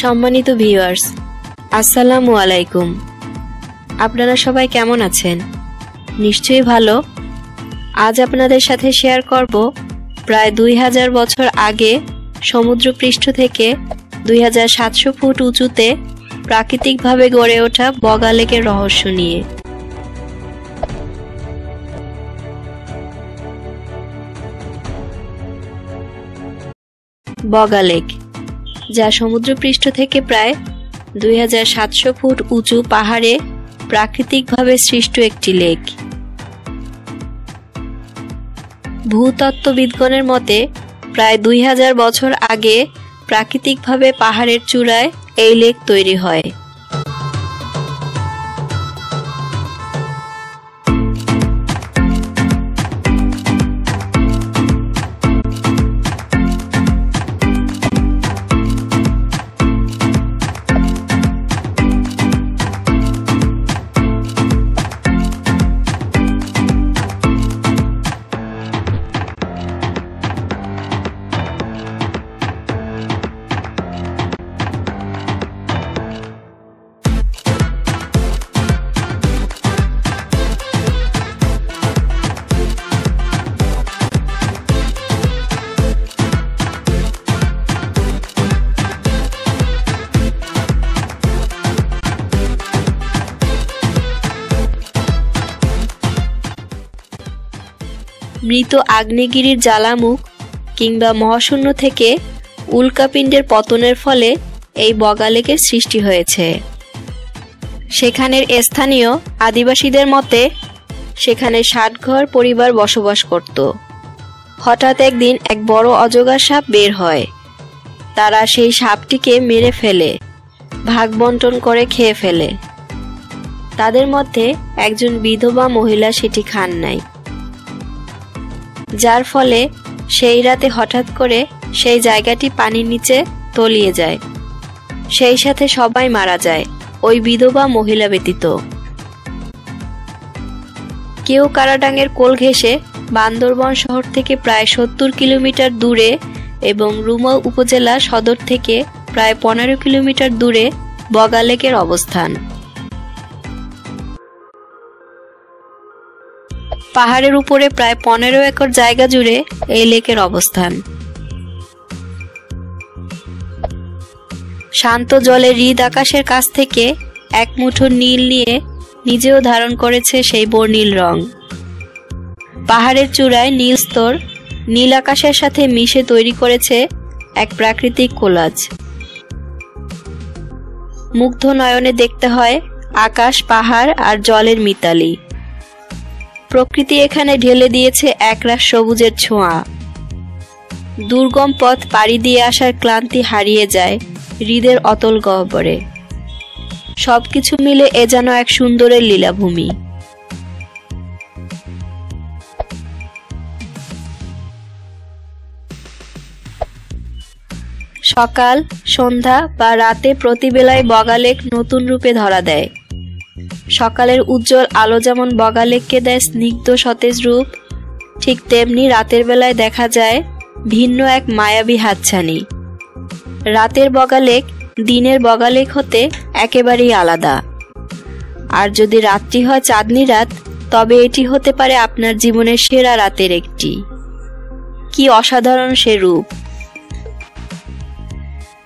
सम्मानित ভিউয়ার্স আসসালামু আলাইকুম। আপনারা সবাই কেমন আছেন? নিশ্চয়ই ভালো। আজ আপনাদের সাথে শেয়ার করব প্রায় 2000 বছর আগে সমুদ্রপৃষ্ঠ থেকে 2700 ফুট উঁচুতে প্রাকৃতিকভাবে গড়ে ওঠা বগা লেকের রহস্য নিয়ে। বগা লেক, যা সমুদ্রপৃষ্ঠ থেকে প্রায় 2700 ফুট উঁচু পাহাড়ে প্রাকৃতিকভাবে সৃষ্ট একটি লেক। ভূতত্ত্ববিদগণের মতে প্রায় 2000 বছর আগে প্রাকৃতিকভাবে পাহাড়ের চূড়ায় এই লেক তৈরি হয়। মৃত আগ্নেয়গিরির জ্বালামুখ কিংবা মহাশূন্য থেকে উল্কাপিণ্ডের পতনের ফলে এই বগা লেকের সৃষ্টি হয়েছে। সেখানের স্থানীয় আদিবাসীদের মতে সেখানে 60 ঘর পরিবার বসবাস করত। হঠাৎ একদিন এক বড় অজগর সাপ বের হয়। তারা সেই সাপটিকে মেরে ফেলে, ভাগ বন্টন করে খেয়ে ফেলে। তাদের মধ্যে একজন বিধবা মহিলা সেটি খান নাই, যার ফলে সেই রাতে হঠাৎ করে সেই জায়গাটি পানির নিচে তলিয়ে যায়। সেই সাথে সবাই মারা যায়, ওই বিধবা মহিলা ব্যতীত। কেউ কারাডাঙ্গের কোল ঘেঁষে বান্দরবন শহর থেকে প্রায় 70 কিলোমিটার দূরে এবং রুমা উপজেলা সদর থেকে প্রায় 15 কিলোমিটার দূরে বগা লেকের অবস্থান। পাহাড়ের উপরে প্রায় 15 একর জায়গা জুড়ে এই লেকের অবস্থান। শান্ত জলে হৃদ আকাশের কাছ থেকে এক মুঠো নীল নিয়ে নিজেও ধারণ করেছে সেই বর্ণিল রং। পাহাড়ের চূড়ায় নীল স্তর নীল আকাশের সাথে মিশে তৈরি করেছে এক প্রাকৃতিক কোলাজ। মুগ্ধ নয়নে দেখতে হয় আকাশ, পাহাড় আর জলের মিতালি। প্রকৃতি এখানে ঢেলে দিয়েছে একরাশ সবুজের ছোঁয়া। দুর্গম পথ পাড়ি দিয়ে আসার ক্লান্তি হারিয়ে যায় হৃদের অতল গহ্বরে। সবকিছু মিলে এ যেন এক সুন্দরের লীলাভূমি। সকাল, সন্ধ্যা বা রাতে প্রতিবেলায় বগা লেক নতুন রূপে ধরা দেয়। সকালের উজ্জ্বল আলো যেমন বগা লেককে দেয় স্নিগ্ধ সতেজ রূপ, ঠিক তেমনি রাতের বেলায় দেখা যায় ভিন্ন এক মায়াবী হাতছানি। রাতের বগা লেক দিনের বগা লেক হতে একেবারেই আলাদা। আর যদি রাতটি হয় চাঁদনি রাত, তবে এটি হতে পারে আপনার জীবনের সেরা রাতের একটি। কি অসাধারণ সে রূপ!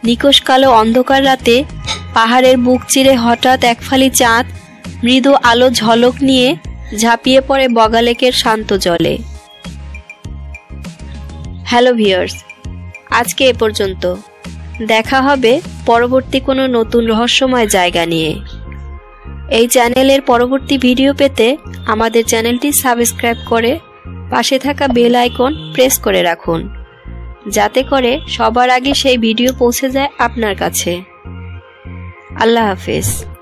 নিকশ কালো অন্ধকার রাতে পাহাড়ের বুক চিরে হঠাৎ এক ফালি চাঁদ মৃদু আলো ঝলক নিয়ে ঝাঁপিয়ে পড়ে বগা লেকের শান্ত জলে। হ্যালো ভিউয়ার্স, আজকে এ পর্যন্ত। দেখা হবে পরবর্তী কোনো নতুন রহস্যময় জায়গা নিয়ে। এই চ্যানেলের পরবর্তী ভিডিও পেতে আমাদের চ্যানেলটি সাবস্ক্রাইব করে পাশে থাকা বেল আইকন প্রেস করে রাখুন, যাতে করে সবার আগে সেই ভিডিও পৌঁছে যায় আপনার কাছে। আল্লাহ হাফেজ।